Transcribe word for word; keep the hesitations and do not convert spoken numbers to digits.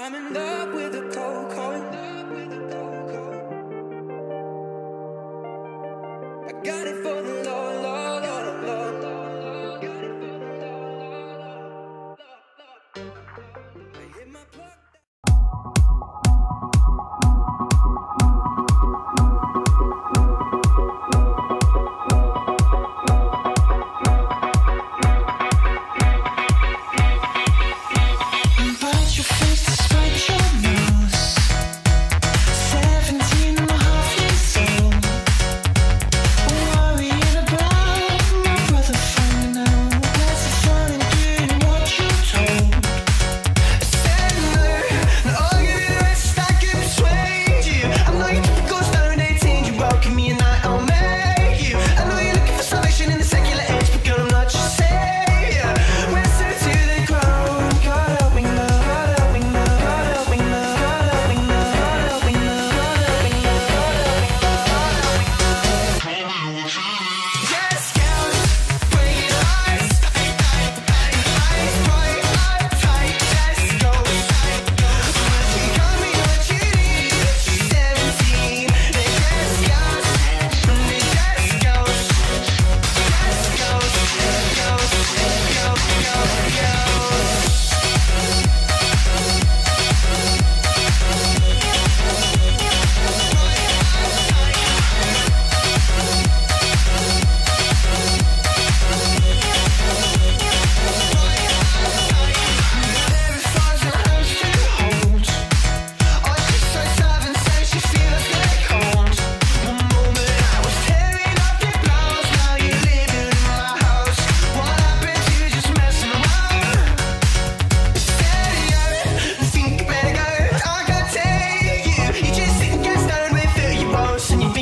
I'm in love with a cold, cold.